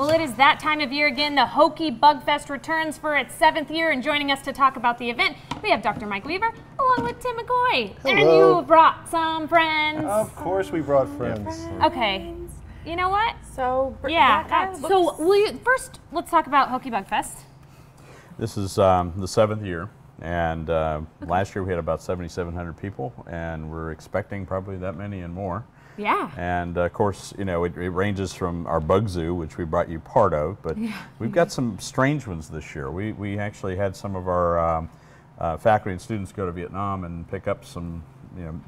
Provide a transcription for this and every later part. Well, it is that time of year again. The Hokie Bugfest returns for its 7th year, and joining us to talk about the event, we have Dr. Mike Weaver along with Tim McCoy. Hello. And you brought some friends. Of course we brought friends. Okay. You know what? So, yeah. So, first, let's talk about Hokie Bugfest. This is the 7th year, and last year we had about 7,700 people, and we're expecting probably that many and more. Yeah. And of course, you know, it ranges from our bug zoo, which we brought you part of, but we've got some strange ones this year. We actually had some of our faculty and students go to Vietnam and pick up some, you know,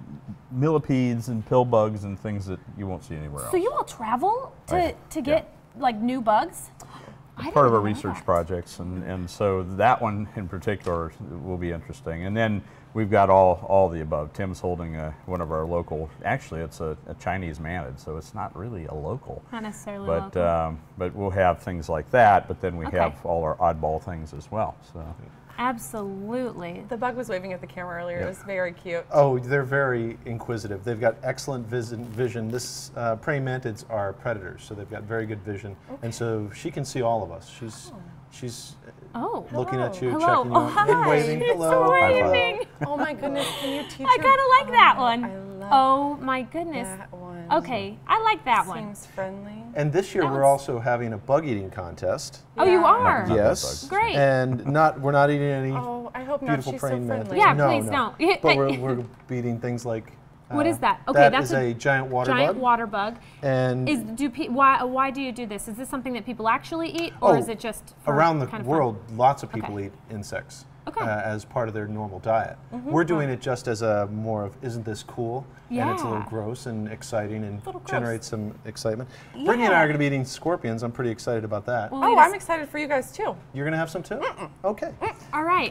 millipedes and pill bugs and things that you won't see anywhere else. So you all travel to get like new bugs? Part of our research projects, and so that one in particular will be interesting. And then we've got all the above. Tim's holding one of our local, actually it's a Chinese manid, so it's not really a local. Not necessarily but, local. But we'll have things like that, but then we have all our oddball things as well. So. Absolutely. The bug was waving at the camera earlier. Yep. It was very cute. Oh, they're very inquisitive. They've got excellent vision. This prey mantids are predators, so they've got very good vision. Okay. And so she can see all of us. She's looking at you, checking you out, and waving. Hello. Waving. Oh my goodness, can you teach her? I kind of like that one. I love my goodness. That one. Okay, I like that one. Seems friendly. And this year we're also having a bug eating contest. Yeah. Oh, you are? Yes. Great. And we're not eating any beautiful praying mantids. Yeah, no, please don't. But we're beating things like what is that? Okay, that's a giant water bug. Giant water bug. And why do you do this? Is this something that people actually eat, or is it just around the world? Lots of people eat insects as part of their normal diet. We're doing it just as a more of isn't this cool? Yeah. And it's a little gross and exciting and generates some excitement. Yeah. Brittany and I are going to be eating scorpions. I'm pretty excited about that. Well, I'm excited for you guys too. You're going to have some too? Okay. All right.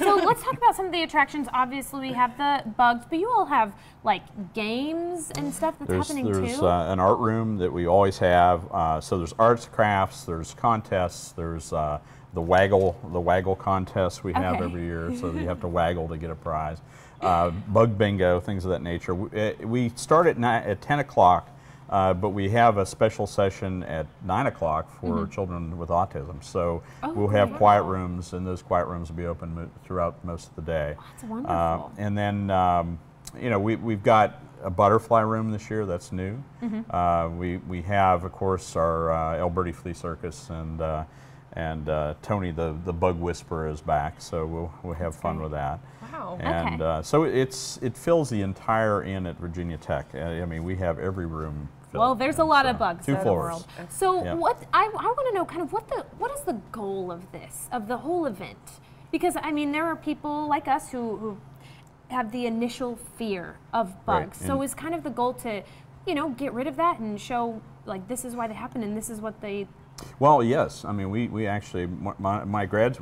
So let's talk about some of the attractions. Obviously, we have the bugs, but you all have like games and stuff that's happening too. There's an art room that we always have. So there's arts, crafts, there's contests, there's the waggle contest we have every year, so you have to waggle to get a prize. Bug bingo, things of that nature. We start at 10 o'clock, but we have a special session at 9 o'clock for children with autism. So we'll have quiet rooms, and those quiet rooms will be open throughout most of the day. Oh, that's wonderful. And then, you know, we've got a butterfly room this year. That's new. We have, of course, our Alberti Flea Circus, and Tony, the bug whisperer, is back, so we'll have fun with that. Wow. And so it fills the entire inn at Virginia Tech. I mean, we have every room filled. Well, there's a lot of bugs in the world. So what I want to know, kind of what is the goal of this, of the whole event? Because I mean, there are people like us who have the initial fear of bugs. Right. So is kind of the goal to, you know, get rid of that and show like this is why they happen and this is what they. Well, yes. I mean, we actually, one of my grad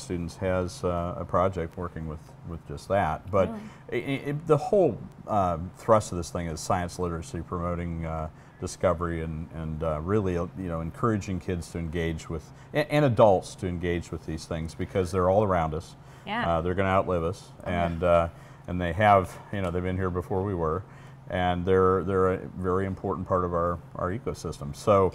students has a project working with just that. But the whole thrust of this thing is science literacy, promoting discovery, and really, you know, encouraging kids to engage with, and adults to engage with these things, because they're all around us. Yeah. They're going to outlive us, and they have, you know, they've been here before we were. And they're a very important part of our ecosystem. So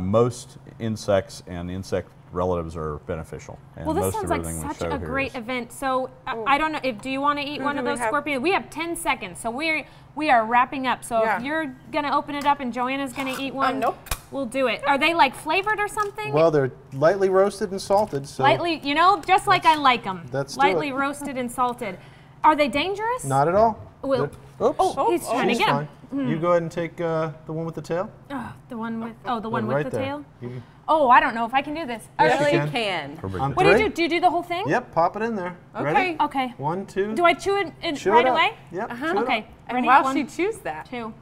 most insects and insect relatives are beneficial. And well, this sounds like such a great event. So I don't know if do you want to eat one of those scorpions? We have 10 seconds, so we are wrapping up. So if you're gonna open it up and Joanna's gonna eat one, we'll do it. Are they like flavored or something? Well, they're lightly roasted and salted. So lightly, you know, just like I like them. That's lightly roasted and salted. Are they dangerous? Not at all. Well, he's trying to get him. You go ahead and take the one with the tail. The one with the tail? You, I don't know if I can do this. Yes, I really can. What do you do? Do you do the whole thing? Yep, pop it in there. Okay. Ready? Okay. One, two. Do I chew it right away? Yep. Chew it up. Okay. And while she chews that. Two.